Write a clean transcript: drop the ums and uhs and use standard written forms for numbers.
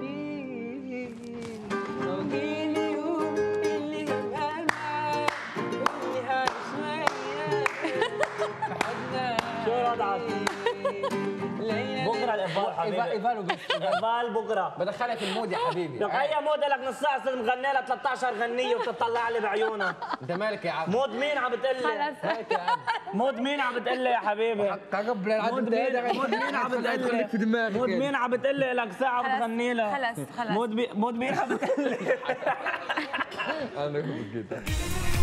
بيه، أوجي اليوم اللي هبقى معاك واللي هعيش معاك لحد شو رضعت بكره الإقبال حبيبي، إقبال بكره بدخلك المود يا حبيبي. أي مود لك نص ساعة مغني لها 13 غنية وبتطلع لي بعيونها. أنت مالك يا عبد؟ مود مين عم بتقلي؟ مود مين عم بتقلي يا حبيبي؟ قبل العدد مود مين عم بتقلي؟ مود مين عم بتقلي لك ساعة وبتغني لها؟ خلص مود مين عم بتقلي؟ أنا كنت